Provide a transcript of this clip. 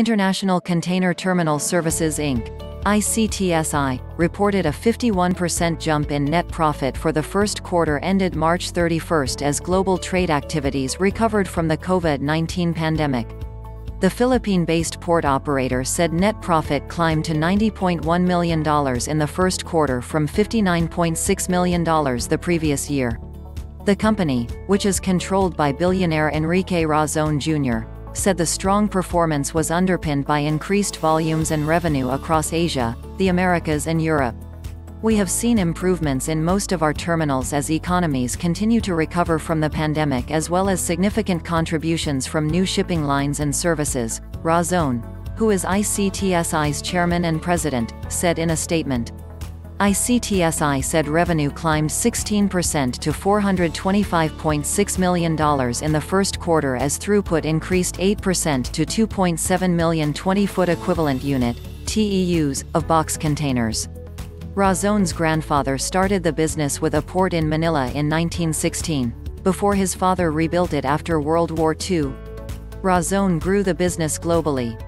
International Container Terminal Services Inc. ICTSI, reported a 51% jump in net profit for the first quarter ended March 31 as global trade activities recovered from the COVID-19 pandemic. The Philippine-based port operator said net profit climbed to $90.1 million in the first quarter from $59.6 million the previous year. The company, which is controlled by billionaire Enrique Razon Jr., said the strong performance was underpinned by increased volumes and revenue across Asia, the Americas and Europe. "We have seen improvements in most of our terminals as economies continue to recover from the pandemic, as well as significant contributions from new shipping lines and services," Razon, who is ICTSI's chairman and president, said in a statement. ICTSI said revenue climbed 16% to $425.6 million in the first quarter as throughput increased 8% to 2.7 million 20-foot equivalent unit (TEUs) of box containers. Razon's grandfather started the business with a port in Manila in 1916, before his father rebuilt it after World War II. Razon grew the business globally,